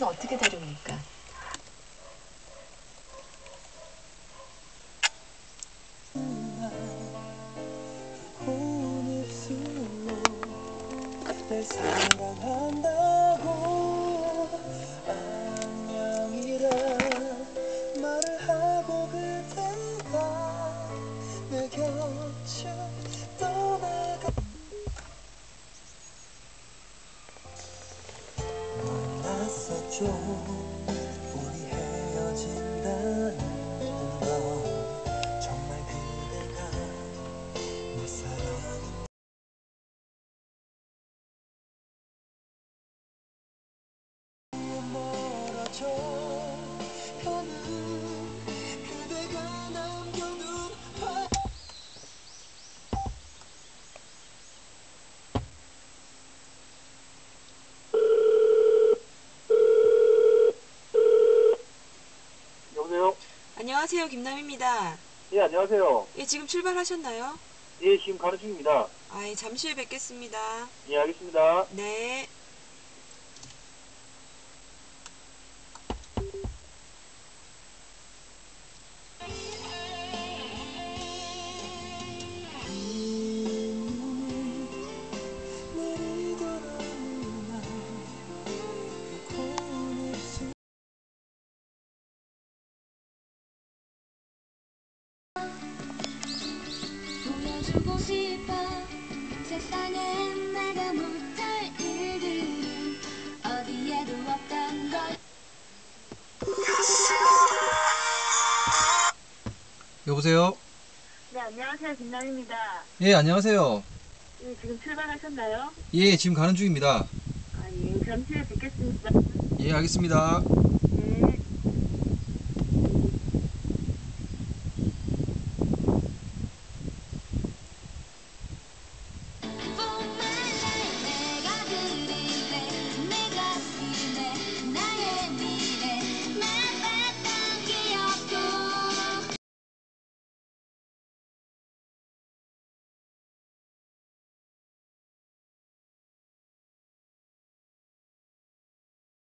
그거 어떻게 다룹니까? 날 사랑한다고 안녕이란 말을 하고 그대가 내 곁을 떠나가 몰랐었죠. 우리 헤어진다는 건 정말 그대가 내 사랑인가. 여보세요? 안녕하세요, 김남희입니다. 예, 안녕하세요. 예, 지금 출발하셨나요? 예, 지금 가는 중입니다. 아, 예, 잠시 후에 뵙겠습니다. 예, 알겠습니다. 네. 주고 싶어. 세상엔 내가 못할 일들은 어디에도 없던 걸. 여보세요? 네, 안녕하세요, 김남희입니다. 예, 안녕하세요. 예, 지금 출발하셨나요? 예, 지금 가는 중입니다. 아, 예, 잠시 후에 뵙겠습니다. 예, 알겠습니다. 네.